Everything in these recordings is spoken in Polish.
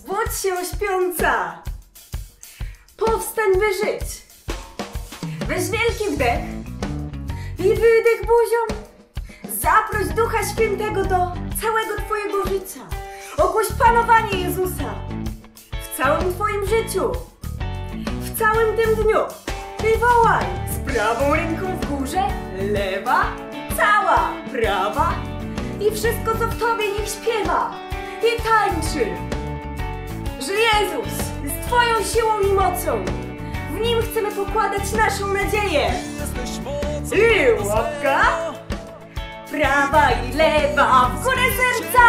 Zbudź się, śpiąca! Powstań, by żyć! Weź wielki wdech i wydech buzią. Zaproś Ducha Świętego do całego twojego życia. Ogłoś panowanie Jezusa w całym twoim życiu, w całym tym dniu. I wołaj z prawą ręką w górze, lewa, cała, prawa. I wszystko, co w tobie, niech śpiewa i tańczy, że Jezus jest twoją siłą i mocą. W Nim chcemy pokładać naszą nadzieję. I łapka, prawa i lewa, w górę serca.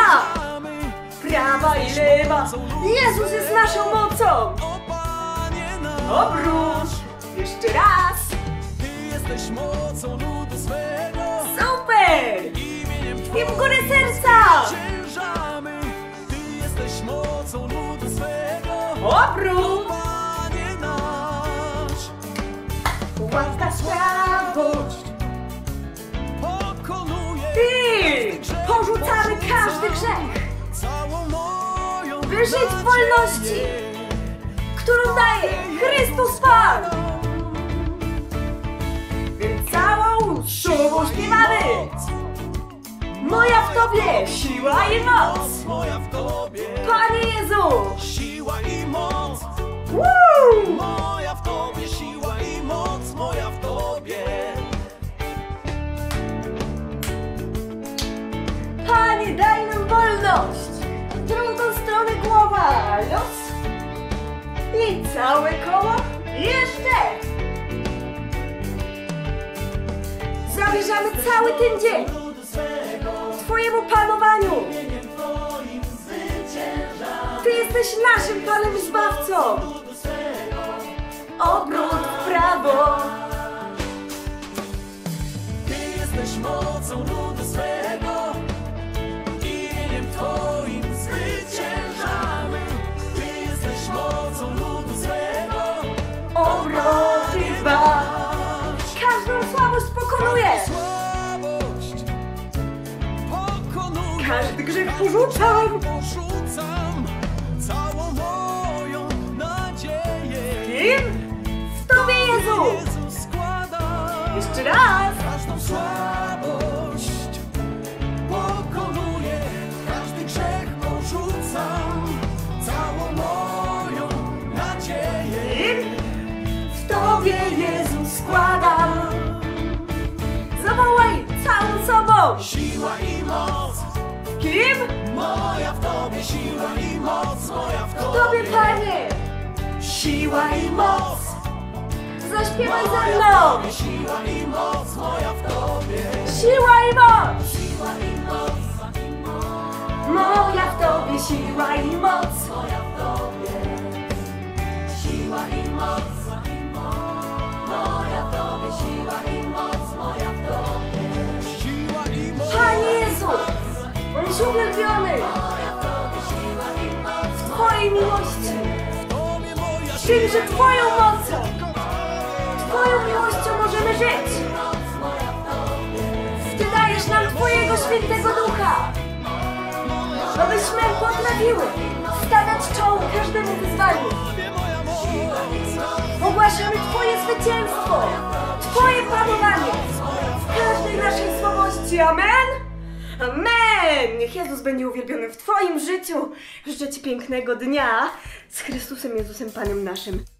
Prawa i lewa, Jezus jest naszą mocą. Obróć, jeszcze raz. Super! I w górę serca. Obróć. Łatwa słabość pokonuje. I porzucamy każdy grzech, by żyć w wolności, którą daje Chrystus Pan. Więc całą szubą śpiewamy. Moja w Tobie siła i moc, Panie Jezu. Siła i moc. Moja w Tobie siła i moc, moja w Tobie. Panie, daj nam wolność, w drugą stronę głowa, los i całe koło, jeszcze. Zawierzamy cały ten dzień Twojemu panowaniu. Ty jesteś naszym Panem i Zbawcą. Obrót w prawo. Ty jesteś mocą ludu swego, imieniem Twoim zwyciężamy. Ty jesteś mocą ludu swego, obrót i wasz. Każdą słabość pokonujesz. Każdy grzech porzucam. W Tobie, Jezu! Jeszcze raz! Każdą słabość pokonuję, każdy grzech porzucam, całą moją nadzieję w Tobie, Jezu, składam. Zawołaj całą sobą! Siła i moc! Kim? Moja w Tobie siła i moc, moja w Tobie! W Tobie, Panie! Siła i moc. Zaśpiewaj ze mną. Siła i moc, moja w Tobie. Siła i moc. Siła i moc. Moja w Tobie siła i moc, moja w Tobie. Siła i moc. Moja w Tobie siła i moc, moja w Tobie. Siła i moc. Panie Jezu, on jest uwielbiony w Twojej miłości. Tym, że Twoją mocą, Twoją miłością możemy żyć. Ty dajesz nam Twojego Świętego Ducha, abyśmy potrafiły stawiać czoło każdemu wyzwaniu. Ogłaszamy Twoje zwycięstwo, Twoje panowanie w każdej naszej słabości. Amen? Amen! Niech Jezus będzie uwielbiony w Twoim życiu. Życzę Ci pięknego dnia z Chrystusem Jezusem Panem naszym.